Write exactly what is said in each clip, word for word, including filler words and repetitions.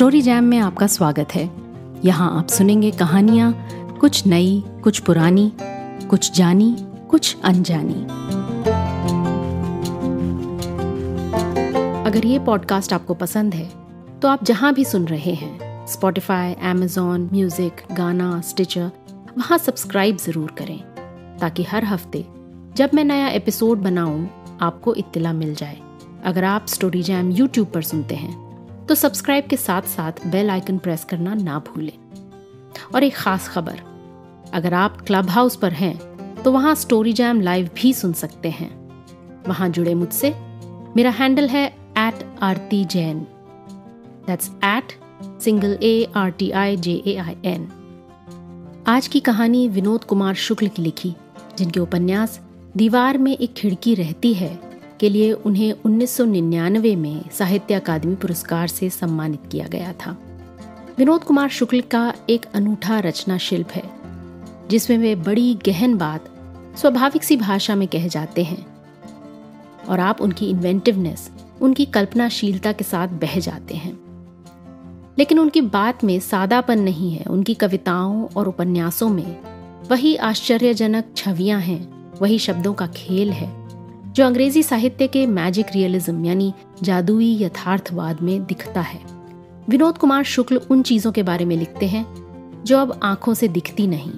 Story jam में आपका स्वागत है। यहाँ आप सुनेंगे कहानियाँ, कुछ नई, कुछ पुरानी, कुछ जानी, कुछ अनजानी। अगर ये पॉडकास्ट आपको पसंद है तो आप जहाँ भी सुन रहे हैं, Spotify, Amazon music, Gaana, Stitcher, वहाँ सब्सक्राइब ज़रूर करें ताकि हर हफ्ते जब मैं नया एपिसोड बनाऊं आपको इत्तला मिल जाए। अगर आप स्टोरी जैम यूट्यूब पर सुनते हैं तो सब्सक्राइब के साथ साथ बेल आइकन प्रेस करना ना भूलें। और एक ख़ास खबर, अगर आप क्लब हाउस पर हैं तो वहाँ स्टोरी जैम लाइव भी सुन सकते हैं। वहाँ जुड़े मुझसे, मेरा हैंडल है at Aarti Jain, that's at single A R T I J A I N. आज की कहानी विनोद कुमार शुक्ल की लिखी, जिनके उपन्यास दीवार में एक खिड़की रहती है के लिए उन्हें उन्नीस सौ निन्यानवे में साहित्य अकादमी पुरस्कार से सम्मानित किया गया था। विनोद कुमार शुक्ल का एक अनूठा रचना शिल्प है जिसमें वे बड़ी गहन बात स्वाभाविक सी भाषा में कह जाते हैं और आप उनकी इन्वेंटिवनेस, उनकी कल्पनाशीलता के साथ बह जाते हैं। लेकिन उनकी बात में सादापन नहीं है। उनकी कविताओं और उपन्यासों में वही आश्चर्यजनक छवियां हैं, वही शब्दों का खेल है जो अंग्रेजी साहित्य के मैजिक रियलिज्म यानी जादुई यथार्थवाद में दिखता है। विनोद कुमार शुक्ल उन चीज़ों के बारे में लिखते हैं जो अब आंखों से दिखती नहीं,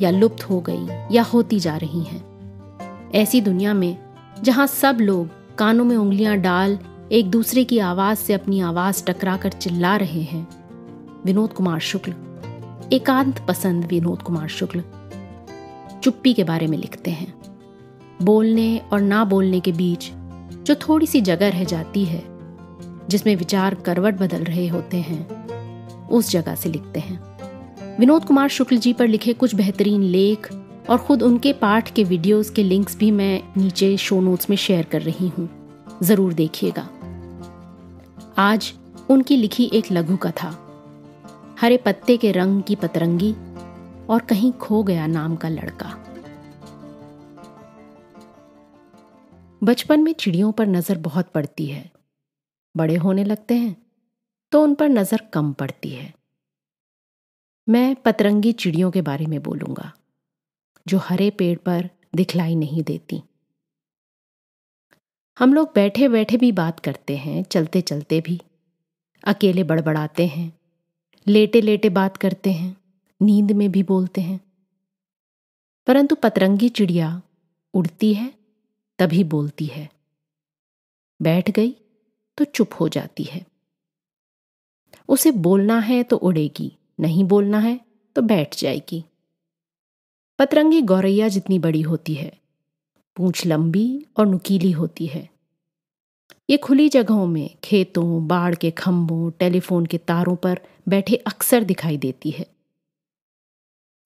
या लुप्त हो गई, या होती जा रही हैं। ऐसी दुनिया में जहां सब लोग कानों में उंगलियां डाल एक दूसरे की आवाज़ से अपनी आवाज़ टकरा कर चिल्ला रहे हैं, विनोद कुमार शुक्ल, एकांत पसंद विनोद कुमार शुक्ल, चुप्पी के बारे में लिखते हैं। बोलने और ना बोलने के बीच जो थोड़ी सी जगह रह जाती है, जिसमें विचार करवट बदल रहे होते हैं, उस जगह से लिखते हैं। विनोद कुमार शुक्ल जी पर लिखे कुछ बेहतरीन लेख और खुद उनके पाठ के वीडियोस के लिंक्स भी मैं नीचे शो नोट्स में शेयर कर रही हूँ, ज़रूर देखिएगा। आज उनकी लिखी एक लघु कथा, हरे पत्ते के रंग की पतरंगी और कहीं खो गया नाम का लड़का। बचपन में चिड़ियों पर नज़र बहुत पड़ती है, बड़े होने लगते हैं तो उन पर नज़र कम पड़ती है। मैं पतरंगी चिड़ियों के बारे में बोलूँगा जो हरे पेड़ पर दिखलाई नहीं देती। हम लोग बैठे बैठे भी बात करते हैं, चलते चलते भी, अकेले बड़बड़ाते हैं, लेटे लेटे बात करते हैं, नींद में भी बोलते हैं। परंतु पतरंगी चिड़िया उड़ती है तभी बोलती है, बैठ गई तो चुप हो जाती है। उसे बोलना है तो उड़ेगी, नहीं बोलना है तो बैठ जाएगी। पतरंगी गौरैया जितनी बड़ी होती है, पूंछ लंबी और नुकीली होती है। ये खुली जगहों में, खेतों, बाड़ के खंभों, टेलीफोन के तारों पर बैठे अक्सर दिखाई देती है।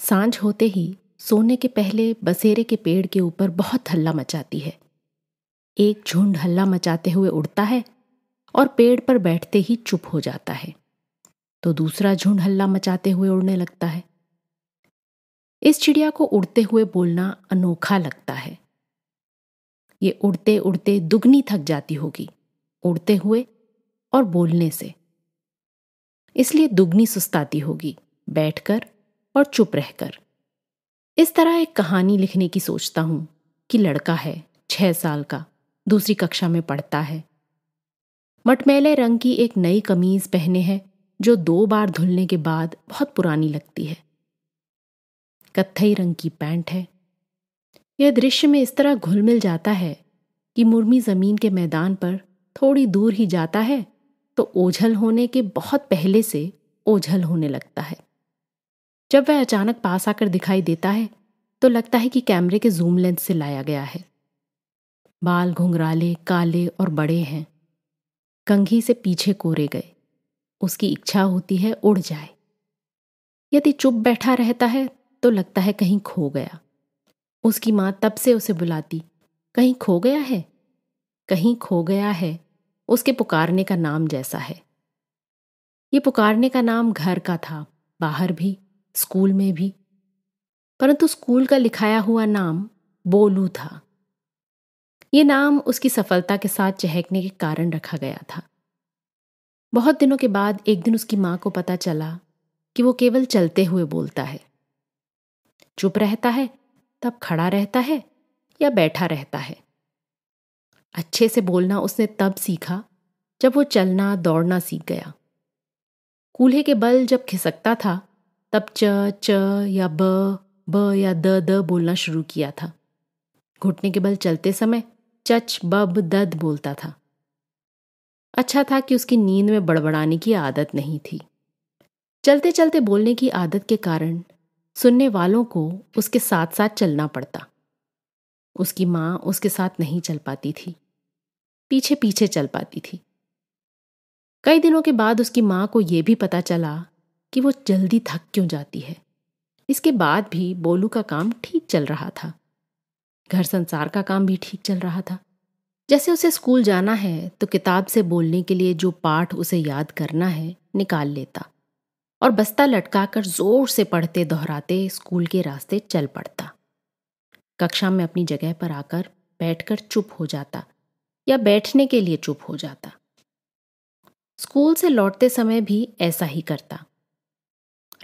सांझ होते ही सोने के पहले बसेरे के पेड़ के ऊपर बहुत हल्ला मचाती है। एक झुंड हल्ला मचाते हुए उड़ता है और पेड़ पर बैठते ही चुप हो जाता है, तो दूसरा झुंड हल्ला मचाते हुए उड़ने लगता है। इस चिड़िया को उड़ते हुए बोलना अनोखा लगता है। ये उड़ते उड़ते दुगनी थक जाती होगी, उड़ते हुए और बोलने से, इसलिए दुगनी सुस्ताती होगी बैठकर और चुप रहकर। इस तरह एक कहानी लिखने की सोचता हूँ कि लड़का है, छह साल का, दूसरी कक्षा में पढ़ता है, मटमैले रंग की एक नई कमीज पहने है जो दो बार धुलने के बाद बहुत पुरानी लगती है, कत्थई रंग की पैंट है। यह दृश्य में इस तरह घुल मिल जाता है कि मुर्मी जमीन के मैदान पर थोड़ी दूर ही जाता है तो ओझल होने के बहुत पहले से ओझल होने लगता है। जब वह अचानक पास आकर दिखाई देता है तो लगता है कि कैमरे के जूम लेंस से लाया गया है। बाल घुंघराले, काले और बड़े हैं, कंघी से पीछे कोरे गए। उसकी इच्छा होती है उड़ जाए। यदि चुप बैठा रहता है तो लगता है कहीं खो गया। उसकी माँ तब से उसे बुलाती, कहीं खो गया है, कहीं खो गया है। उसके पुकारने का नाम जैसा है। ये पुकारने का नाम घर का था, बाहर भी, स्कूल में भी, परंतु स्कूल का लिखाया हुआ नाम बोलू था। ये नाम उसकी सफलता के साथ चहकने के कारण रखा गया था। बहुत दिनों के बाद एक दिन उसकी माँ को पता चला कि वो केवल चलते हुए बोलता है, चुप रहता है, तब खड़ा रहता है या बैठा रहता है। अच्छे से बोलना उसने तब सीखा जब वो चलना दौड़ना सीख गया। कूल्हे के बल जब खिसकता था तब च च या ब ब या द द बोलना शुरू किया था। घुटने के बल चलते समय चच बब दद बोलता था। अच्छा था कि उसकी नींद में बड़बड़ाने की आदत नहीं थी। चलते चलते बोलने की आदत के कारण सुनने वालों को उसके साथ साथ चलना पड़ता। उसकी माँ उसके साथ नहीं चल पाती थी, पीछे पीछे चल पाती थी। कई दिनों के बाद उसकी माँ को यह भी पता चला कि वो जल्दी थक क्यों जाती है। इसके बाद भी बोलू का काम ठीक चल रहा था, घर संसार का काम भी ठीक चल रहा था। जैसे उसे स्कूल जाना है तो किताब से बोलने के लिए जो पाठ उसे याद करना है निकाल लेता और बस्ता लटकाकर जोर से पढ़ते दोहराते स्कूल के रास्ते चल पड़ता। कक्षा में अपनी जगह पर आकर बैठकर चुप हो जाता या बैठने के लिए चुप हो जाता। स्कूल से लौटते समय भी ऐसा ही करता।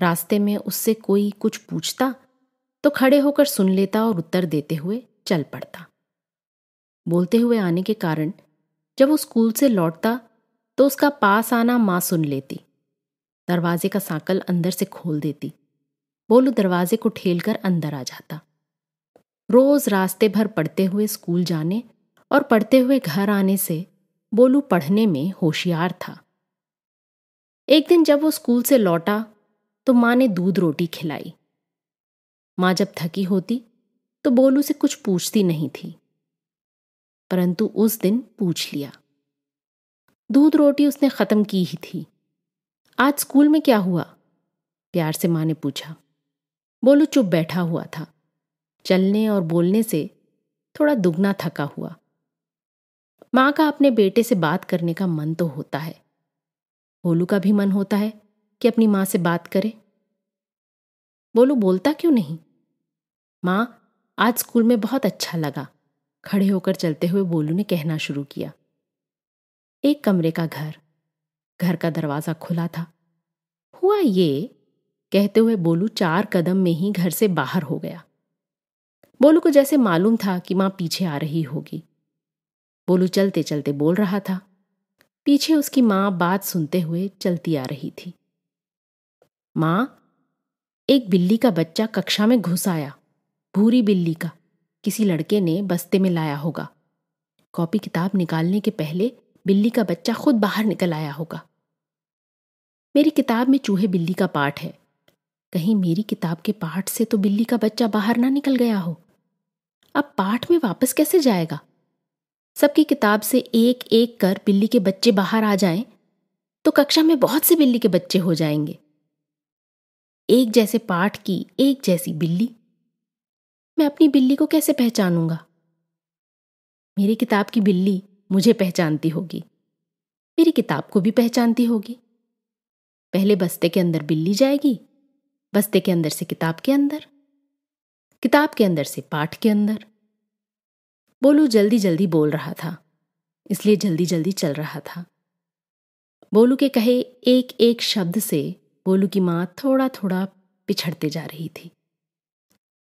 रास्ते में उससे कोई कुछ पूछता तो खड़े होकर सुन लेता और उत्तर देते हुए चल पड़ता। बोलते हुए आने के कारण जब वो स्कूल से लौटता तो उसका पास आना माँ सुन लेती, दरवाजे का सांकल अंदर से खोल देती। बोलू दरवाजे को ठेलकर अंदर आ जाता। रोज रास्ते भर पढ़ते हुए स्कूल जाने और पढ़ते हुए घर आने से बोलू पढ़ने में होशियार था। एक दिन जब वो स्कूल से लौटा तो माँ ने दूध रोटी खिलाई। माँ जब थकी होती तो बोलू से कुछ पूछती नहीं थी, परंतु उस दिन पूछ लिया। दूध रोटी उसने खत्म की ही थी। आज स्कूल में क्या हुआ? प्यार से माँ ने पूछा। बोलू चुप बैठा हुआ था, चलने और बोलने से थोड़ा दुगना थका हुआ। माँ का अपने बेटे से बात करने का मन तो होता है, बोलू का भी मन होता है कि अपनी माँ से बात करे। बोलू बोलता क्यों नहीं? माँ, आज स्कूल में बहुत अच्छा लगा, खड़े होकर चलते हुए बोलू ने कहना शुरू किया। एक कमरे का घर, घर का दरवाजा खुला था। हुआ ये कहते हुए बोलू चार कदम में ही घर से बाहर हो गया। बोलू को जैसे मालूम था कि माँ पीछे आ रही होगी। बोलू चलते चलते बोल रहा था, पीछे उसकी माँ बात सुनते हुए चलती आ रही थी। माँ, एक बिल्ली का बच्चा कक्षा में घुस आया, भूरी बिल्ली का, किसी लड़के ने बस्ते में लाया होगा। कॉपी किताब निकालने के पहले बिल्ली का बच्चा खुद बाहर निकल आया होगा। मेरी किताब में चूहे बिल्ली का पाठ है, कहीं मेरी किताब के पाठ से तो बिल्ली का बच्चा बाहर ना निकल गया हो। अब पाठ में वापस कैसे जाएगा? सबकी किताब से एक एक कर बिल्ली के बच्चे बाहर आ जाएं तो कक्षा में बहुत से बिल्ली के बच्चे हो जाएंगे। एक जैसे पाठ की एक जैसी बिल्ली, मैं अपनी बिल्ली को कैसे पहचानूंगा? मेरी किताब की बिल्ली मुझे पहचानती होगी, मेरी किताब को भी पहचानती होगी। पहले बस्ते के अंदर बिल्ली जाएगी, बस्ते के अंदर से किताब के अंदर, किताब के अंदर से पाठ के अंदर। बोलू जल्दी जल्दी बोल रहा था, इसलिए जल्दी जल्दी चल रहा था। बोलू के कहे एक एक शब्द से बोलू की माँ थोड़ा थोड़ा पिछड़ते जा रही थी,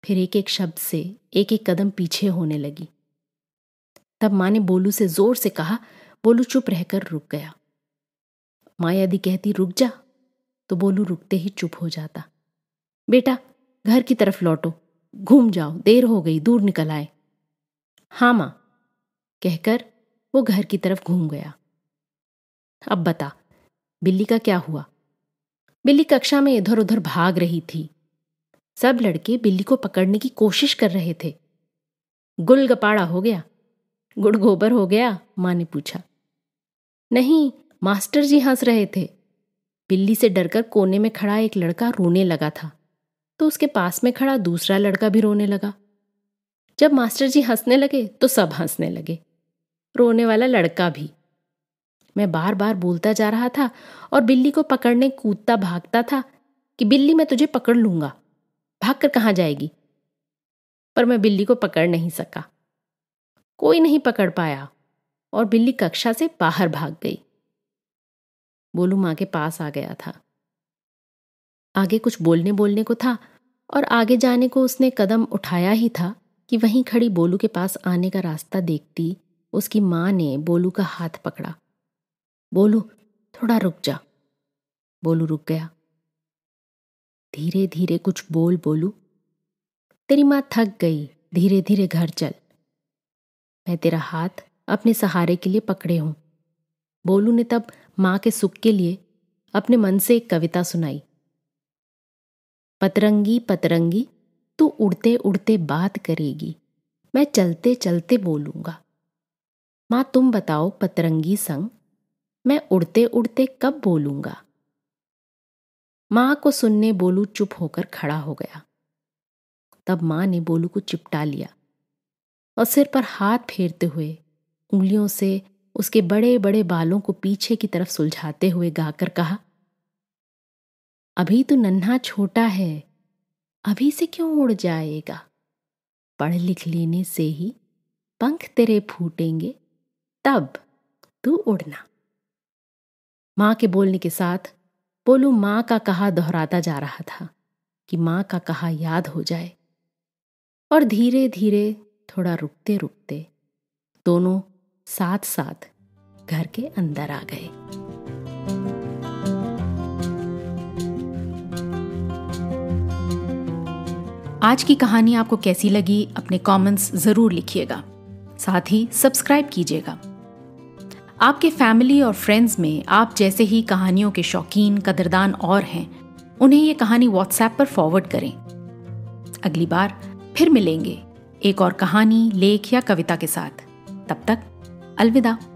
फिर एक एक शब्द से एक एक कदम पीछे होने लगी। तब माँ ने बोलू से जोर से कहा। बोलू चुप रहकर रुक गया। माँ यदि कहती रुक जा तो बोलू रुकते ही चुप हो जाता। बेटा, घर की तरफ लौटो, घूम जाओ, देर हो गई, दूर निकल आए। हाँ माँ, कहकर वो घर की तरफ घूम गया। अब बता, बिल्ली का क्या हुआ? बिल्ली कक्षा में इधर उधर भाग रही थी, सब लड़के बिल्ली को पकड़ने की कोशिश कर रहे थे। गुलगपाड़ा हो गया, गुड़गोबर हो गया? माँ ने पूछा। नहीं, मास्टर जी हंस रहे थे। बिल्ली से डरकर कोने में खड़ा एक लड़का रोने लगा था तो उसके पास में खड़ा दूसरा लड़का भी रोने लगा। जब मास्टर जी हंसने लगे तो सब हंसने लगे, रोने वाला लड़का भी। मैं बार बार बोलता जा रहा था और बिल्ली को पकड़ने कूदता भागता था कि बिल्ली मैं तुझे पकड़ लूंगा, भाग कर कहाँ जाएगी। पर मैं बिल्ली को पकड़ नहीं सका, कोई नहीं पकड़ पाया और बिल्ली कक्षा से बाहर भाग गई। बोलू माँ के पास आ गया था। आगे कुछ बोलने बोलने को था और आगे जाने को उसने कदम उठाया ही था कि वहीं खड़ी बोलू के पास आने का रास्ता देखती उसकी माँ ने बोलू का हाथ पकड़ा। बोलू, थोड़ा रुक जा। बोलू रुक गया। धीरे धीरे कुछ बोल बोलू। तेरी माँ थक गई, धीरे धीरे घर चल। मैं तेरा हाथ अपने सहारे के लिए पकड़े हूं। बोलू ने तब माँ के सुख के लिए अपने मन से एक कविता सुनाई। पतरंगी पतरंगी तू उड़ते उड़ते बात करेगी, मैं चलते चलते बोलूँगा। माँ तुम बताओ पतरंगी संग मैं उड़ते उड़ते कब बोलूँगा। माँ को सुनने बोलू चुप होकर खड़ा हो गया। तब माँ ने बोलू को चिपटा लिया और सिर पर हाथ फेरते हुए उंगलियों से उसके बड़े बड़े बालों को पीछे की तरफ सुलझाते हुए गाकर कहा, अभी तो नन्हा छोटा है, अभी से क्यों उड़ जाएगा। पढ़ लिख लेने से ही पंख तेरे फूटेंगे, तब तू उड़ना। माँ के बोलने के साथ बोलू माँ का कहा दोहराता जा रहा था कि माँ का कहा याद हो जाए। और धीरे धीरे थोड़ा रुकते रुकते दोनों साथ साथ घर के अंदर आ गए। आज की कहानी आपको कैसी लगी अपने कमेंट्स जरूर लिखिएगा, साथ ही सब्सक्राइब कीजिएगा। आपके फैमिली और फ्रेंड्स में आप जैसे ही कहानियों के शौकीन कदरदान और हैं, उन्हें ये कहानी व्हाट्सएप पर फॉरवर्ड करें। अगली बार फिर मिलेंगे एक और कहानी, लेख या कविता के साथ। तब तक अलविदा।